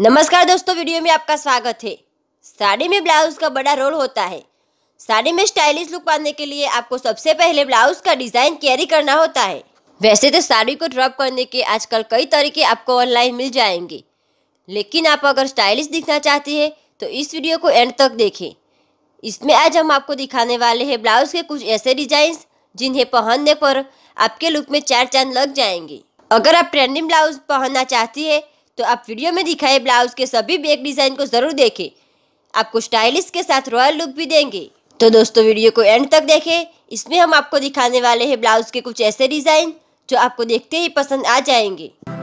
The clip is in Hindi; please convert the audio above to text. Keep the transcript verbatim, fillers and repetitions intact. नमस्कार दोस्तों, वीडियो में आपका स्वागत है। साड़ी में ब्लाउज का बड़ा रोल होता है। साड़ी में स्टाइलिश लुक पाने के लिए आपको सबसे पहले ब्लाउज का डिजाइन कैरी करना होता है। वैसे तो साड़ी को ड्रॉप करने के आजकल कई तरीके आपको ऑनलाइन मिल जाएंगे, लेकिन आप अगर स्टाइलिश दिखना चाहती है तो इस वीडियो को एंड तक देखें। इसमें आज हम आपको दिखाने वाले हैं ब्लाउज के कुछ ऐसे डिजाइन जिन्हें पहनने पर आपके लुक में चार चांद लग जाएंगे। अगर आप ट्रेंडिंग ब्लाउज पहनना चाहती है तो आप वीडियो में दिखाए ब्लाउज के सभी बैक डिजाइन को जरूर देखें। आपको स्टाइलिश के साथ रॉयल लुक भी देंगे। तो दोस्तों, वीडियो को एंड तक देखें। इसमें हम आपको दिखाने वाले हैं ब्लाउज के कुछ ऐसे डिजाइन जो आपको देखते ही पसंद आ जाएंगे।